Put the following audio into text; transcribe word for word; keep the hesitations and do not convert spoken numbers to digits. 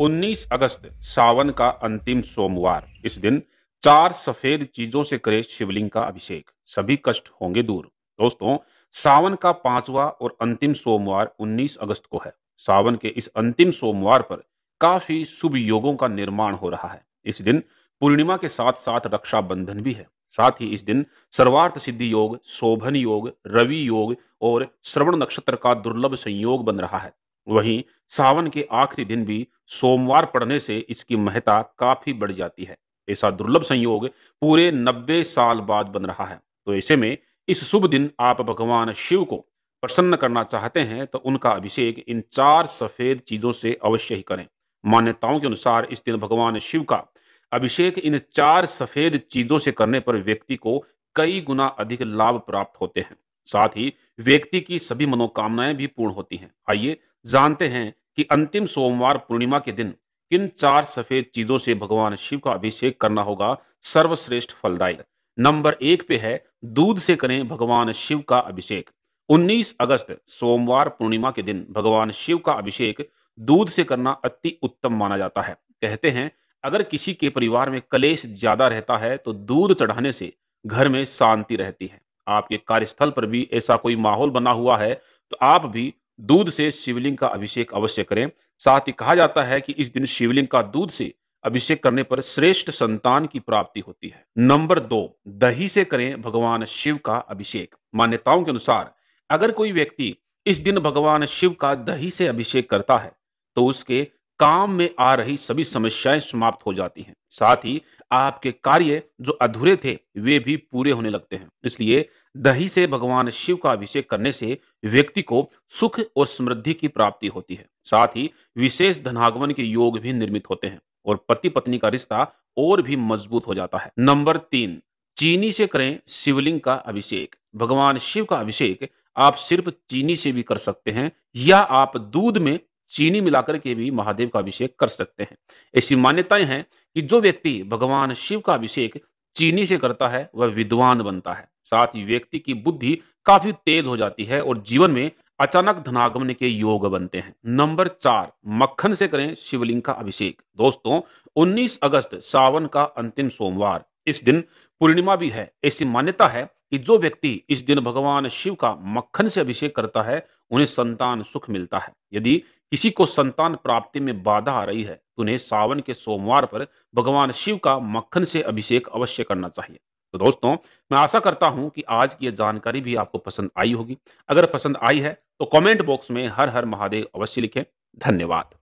उन्नीस अगस्त सावन का अंतिम सोमवार। इस दिन चार सफेद चीजों से करे शिवलिंग का अभिषेक, सभी कष्ट होंगे दूर। दोस्तों, सावन का पांचवा और अंतिम सोमवार उन्नीस अगस्त को है। सावन के इस अंतिम सोमवार पर काफी शुभ योगों का निर्माण हो रहा है। इस दिन पूर्णिमा के साथ साथ रक्षाबंधन भी है। साथ ही इस दिन सर्वार्थ सिद्धि योग, शोभन योग, रवि योग और श्रवण नक्षत्र का दुर्लभ संयोग बन रहा है। वहीं सावन के आखिरी दिन भी सोमवार पड़ने से इसकी महत्ता काफी बढ़ जाती है। ऐसा दुर्लभ संयोग पूरे नब्बे साल बाद बन रहा है। तो ऐसे में इस शुभ दिन आप भगवान शिव को प्रसन्न करना चाहते हैं तो उनका अभिषेक इन चार सफेद चीजों से अवश्य ही करें। मान्यताओं के अनुसार इस दिन भगवान शिव का अभिषेक इन चार सफेद चीजों से करने पर व्यक्ति को कई गुना अधिक लाभ प्राप्त होते हैं। साथ ही व्यक्ति की सभी मनोकामनाएं भी पूर्ण होती हैं। आइए जानते हैं कि अंतिम सोमवार पूर्णिमा के दिन किन चार सफेद चीजों से भगवान शिव का अभिषेक करना होगा सर्वश्रेष्ठ फलदायी। नंबर एक पे है, दूध से करें भगवान शिव का अभिषेक। उन्नीस अगस्त सोमवार पूर्णिमा के दिन भगवान शिव का अभिषेक दूध से करना अति उत्तम माना जाता है। कहते हैं अगर किसी के परिवार में कलेश ज्यादा रहता है तो दूध चढ़ाने से घर में शांति रहती है। आपके कार्यस्थल पर भी ऐसा कोई माहौल बना हुआ है तो आप भी दूध से शिवलिंग का अभिषेक अवश्य करें। साथ ही कहा जाता है कि इस दिन शिवलिंग का दूध से अभिषेक करने पर श्रेष्ठ संतान की प्राप्ति होती है। नंबर दो, दही से करें भगवान शिव का अभिषेक। मान्यताओं के अनुसार अगर कोई व्यक्ति इस दिन भगवान शिव का दही से अभिषेक करता है तो उसके काम में आ रही सभी समस्याएं समाप्त हो जाती हैं। साथ ही आपके कार्य जो अधूरे थे वे भी पूरे होने लगते हैं। इसलिए दही से भगवान शिव का अभिषेक करने से व्यक्ति को सुख और समृद्धि की प्राप्ति होती है। साथ ही विशेष धनागमन के योग भी निर्मित होते हैं और पति पत्नी का रिश्ता और भी मजबूत हो जाता है। नंबर तीन, चीनी से करें शिवलिंग का अभिषेक। भगवान शिव का अभिषेक आप सिर्फ चीनी से भी कर सकते हैं या आप दूध में चीनी मिलाकर के भी महादेव का अभिषेक कर सकते हैं। ऐसी मान्यताएं हैं कि जो व्यक्ति भगवान शिव का अभिषेक चीनी से करता है वह विद्वान बनता है। साथ ही व्यक्ति की बुद्धि काफी तेज हो जाती है और जीवन में अचानक धनागमन के योग बनते हैं। नंबर चार, मक्खन से करें शिवलिंग का अभिषेक। दोस्तों, उन्नीस अगस्त सावन का अंतिम सोमवार, इस दिन पूर्णिमा भी है। ऐसी मान्यता है कि जो व्यक्ति इस दिन भगवान शिव का मक्खन से अभिषेक करता है उन्हें संतान सुख मिलता है। यदि किसी को संतान प्राप्ति में बाधा आ रही है तो उन्हें सावन के सोमवार पर भगवान शिव का मक्खन से अभिषेक अवश्य करना चाहिए। तो दोस्तों, मैं आशा करता हूं कि आज की यह जानकारी भी आपको पसंद आई होगी। अगर पसंद आई है तो कमेंट बॉक्स में हर हर महादेव अवश्य लिखें। धन्यवाद।